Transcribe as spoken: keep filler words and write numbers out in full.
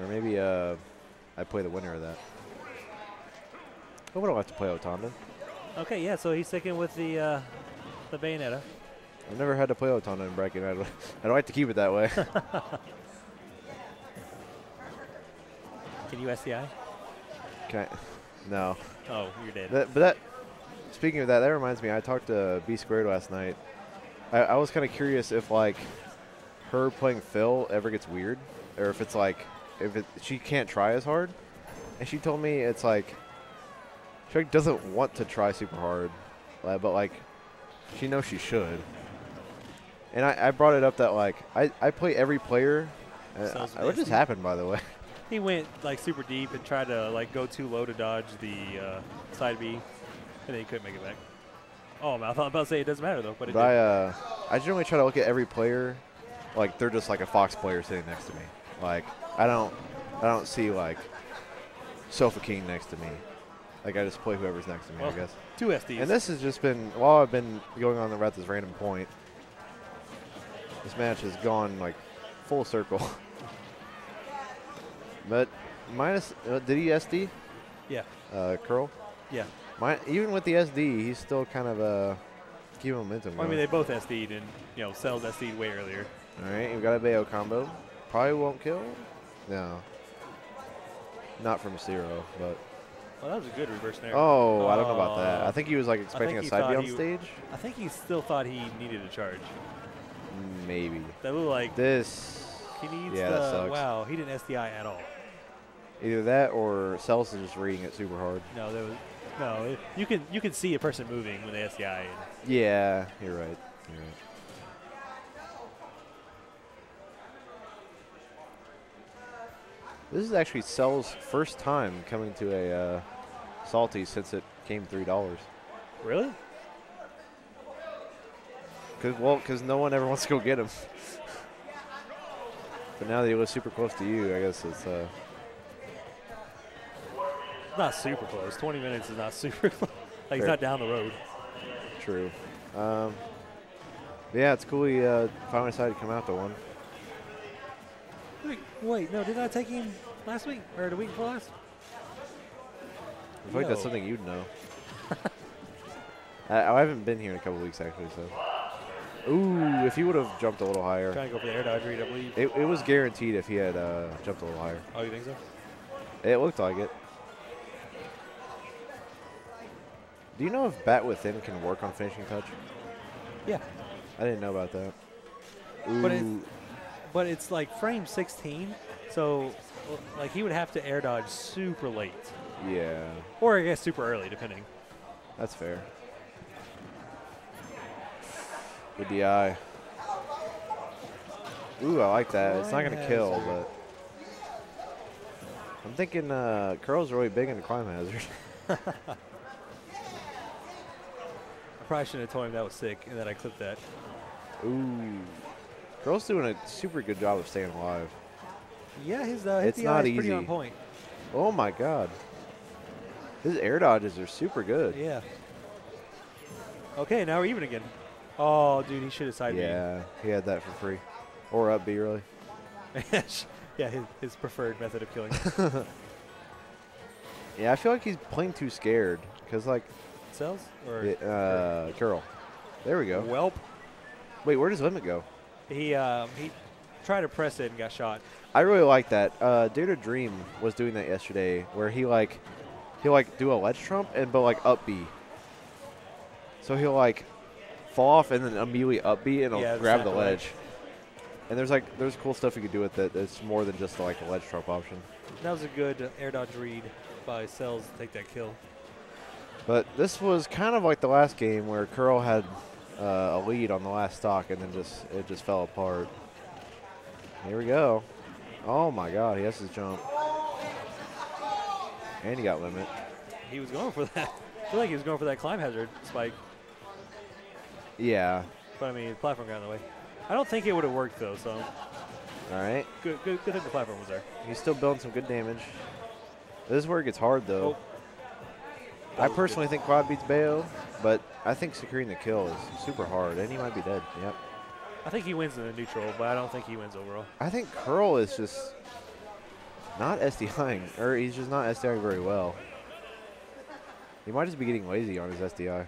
Or maybe uh, I play the winner of that. But we don't have to play Otamden. Okay, yeah, so he's sticking with the uh, the Bayonetta. I've never had to play Otamden in bracket. I don't, I don't like to keep it that way. Can you S D I? Can I? No. Oh, you're dead. That, but that, speaking of that, that reminds me, I talked to B-squared last night. I, I was kind of curious if, like, her playing Phil ever gets weird, or if it's like, if it, she can't try as hard. And she told me it's like, she doesn't want to try super hard, but like, she knows she should. And I, I brought it up that like, I, I play every player. Uh, what just happened, by the way? He went like super deep and tried to like go too low to dodge the uh, side B, and then he couldn't make it back. Oh, I thought about to say it doesn't matter though, but it but I, uh, I generally try to look at every player, like they're just like a Fox player sitting next to me. Like I don't, I don't see like Sofa King next to me. Like I just play whoever's next to me, well, I guess. Two S Ds. And this has just been, while I've been going on about this random point, this match has gone like full circle. But minus, uh, did he S D? Yeah. Uh, Curl? Yeah. My, even with the S D, he's still kind of uh, keeping momentum. Well, I mean, they both S D'd and, you know, Cell's S D'd way earlier. All right, we've got a Bayo combo. Probably won't kill? No. Not from zero, but. Well, that was a good reverse there. Oh, uh, I don't know about that. I think he was like expecting a side B on stage. I think he still thought he needed a charge. Maybe. That looked like this. He needs yeah, the, that sucks. Wow, he didn't S D I at all. Either that or Celsius is just reading it super hard. No, there was, no. It, you can you can see a person moving when they S D I. And yeah, you're right. You're right. This is actually Cell's first time coming to a uh, Salty since it came three dollars. Really? Cause, well, because no one ever wants to go get him. But now that he was super close to you, I guess it's... Uh, not super close. twenty minutes is not super close. Like, he's not down the road. True. Um, yeah, it's cool he uh, finally decided to come out to one. Wait, no, did I take him last week or the week before last? I feel like that's something you'd know. I, I haven't been here in a couple weeks actually, so. Ooh, if he would have jumped a little higher. Trying to go for the air dodge read, I believe. It, it was guaranteed if he had uh, jumped a little higher. Oh, you think so? It looked like it. Do you know if Bat Within can work on finishing touch? Yeah. I didn't know about that. Ooh. But But it's like frame sixteen, so like he would have to air dodge super late. Yeah. Or I guess super early, depending. That's fair. Good D I. Ooh, I like that. It's not going to kill, but. I'm thinking uh, Curl's really big into Climb Hazard. I probably shouldn't have told him that was sick and that I clipped that. Ooh. Curl's doing a super good job of staying alive. Yeah, his uh, his D I is pretty on point. Oh my god, his air dodges are super good. Yeah. Okay, now we're even again. Oh, dude, he should have side B. Yeah, he had that for free, or up B really. Yeah, his his preferred method of killing. Yeah, I feel like he's playing too scared because like. Cells or it, uh, Curl. There we go. Welp. Wait, where does Limit go? He um, he tried to press it and got shot. I really like that. Uh, Dare to Dream was doing that yesterday, where he like he like do a ledge trump and but like up B. So he'll like fall off and then immediately up B and he'll yeah, grab the ledge. ledge. And there's like there's cool stuff you can do with it. It's more than just like a ledge trump option. That was a good air dodge read by Cells to take that kill. But this was kind of like the last game where Curl had. Uh, a lead on the last stock, and then just it just fell apart. Here we go. Oh my god, he has his jump. And he got Limit. He was going for that. I feel like he was going for that Climb Hazard spike. Yeah. But I mean, the platform got in the way. I don't think it would have worked though, so. Alright. Good, good, good thing the platform was there. He's still building some good damage. This is where it gets hard though. Oh. I personally think Quad beats Bayo, but I think securing the kill is super hard, and he might be dead. Yep. I think he wins in the neutral, but I don't think he wins overall. I think Curl is just not SDIing, or he's just not SDIing very well. He might just be getting lazy on his S D I.